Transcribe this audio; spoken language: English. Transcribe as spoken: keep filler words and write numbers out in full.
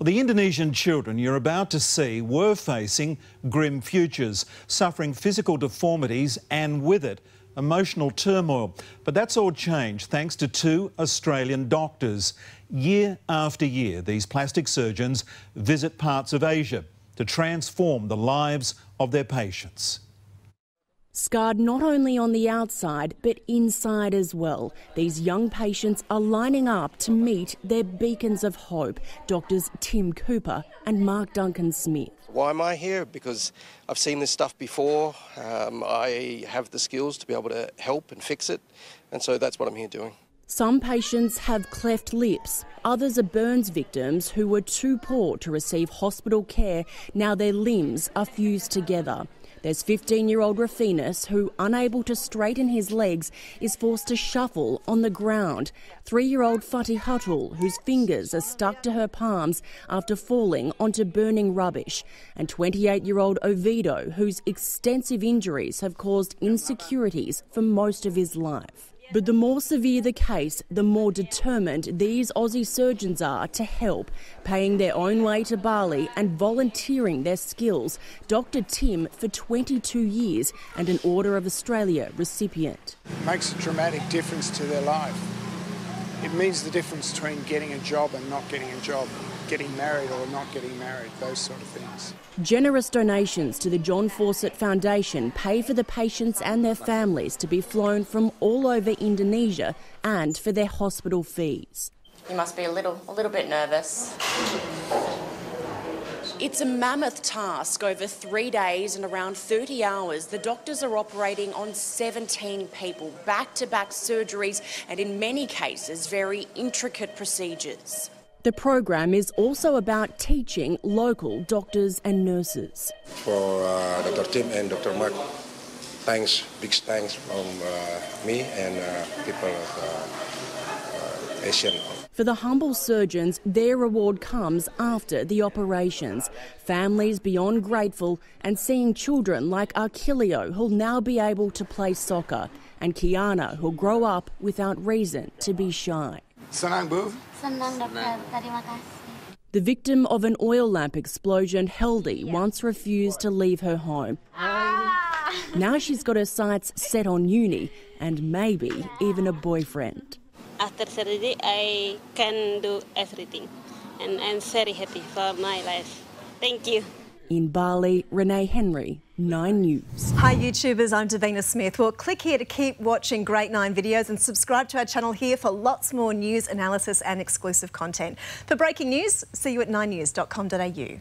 Well, the Indonesian children you're about to see were facing grim futures, suffering physical deformities and with it, emotional turmoil. But that's all changed thanks to two Australian doctors. Year after year, these plastic surgeons visit parts of Asia to transform the lives of their patients. Scarred not only on the outside, but inside as well. These young patients are lining up to meet their beacons of hope, doctors Tim Cooper and Mark Duncan Smith. Why am I here? Because I've seen this stuff before. Um, I have the skills to be able to help and fix it. And so that's what I'm here doing. Some patients have cleft lips. Others are burns victims who were too poor to receive hospital care. Now their limbs are fused together. There's fifteen-year-old Rafinas who, unable to straighten his legs, is forced to shuffle on the ground. Three-year-old Fati Huttul, whose fingers are stuck to her palms after falling onto burning rubbish. And twenty-eight-year-old Oviedo, whose extensive injuries have caused insecurities for most of his life. But the more severe the case, the more determined these Aussie surgeons are to help, paying their own way to Bali and volunteering their skills. Doctor Tim for twenty-two years and an Order of Australia recipient. It makes a dramatic difference to their life. It means the difference between getting a job and not getting a job, getting married or not getting married, those sort of things. Generous donations to the John Fawcett Foundation pay for the patients and their families to be flown from all over Indonesia and for their hospital fees. You must be a little, a little bit nervous. It's a mammoth task. Over three days and around thirty hours, the doctors are operating on seventeen people, back-to-back surgeries and in many cases very intricate procedures. The program is also about teaching local doctors and nurses. For uh, Doctor Tim and Doctor Mark, thanks, big thanks from uh, me and uh, people of uh, uh, Asian. For the humble surgeons, their reward comes after the operations. Families beyond grateful and seeing children like Archilio who'll now be able to play soccer and Kiana who'll grow up without reason to be shy. Senang, Bu. Senang, Doctor. Terima kasih. The victim of an oil lamp explosion, Heldie, once refused to leave her home. Ah. Now she's got her sights set on uni and maybe even a boyfriend. After surgery, I can do everything, and I'm very happy for my life. Thank you. In Bali, Renee Henry, Nine News. Hi YouTubers, I'm Davina Smith. Well, click here to keep watching great Nine videos and subscribe to our channel here for lots more news, analysis and exclusive content. For breaking news, see you at nine news dot com dot A U.